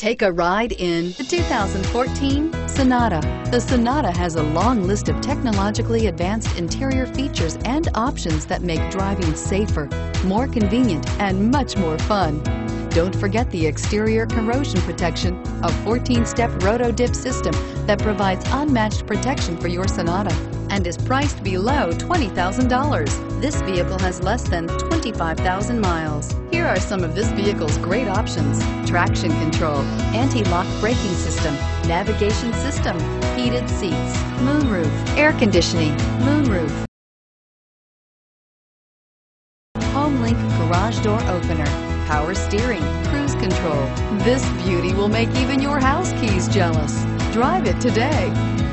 Take a ride in the 2014 Sonata. The Sonata has a long list of technologically advanced interior features and options that make driving safer, more convenient, and much more fun. Don't forget the exterior corrosion protection, a 14-step roto-dip system that provides unmatched protection for your Sonata and is priced below $20,000. This vehicle has less than 25,000 miles. Here are some of this vehicle's great options: traction control, anti-lock braking system, navigation system, heated seats, moonroof, air conditioning, moonroof, HomeLink garage door opener, power steering, cruise control. This beauty will make even your house keys jealous. Drive it today.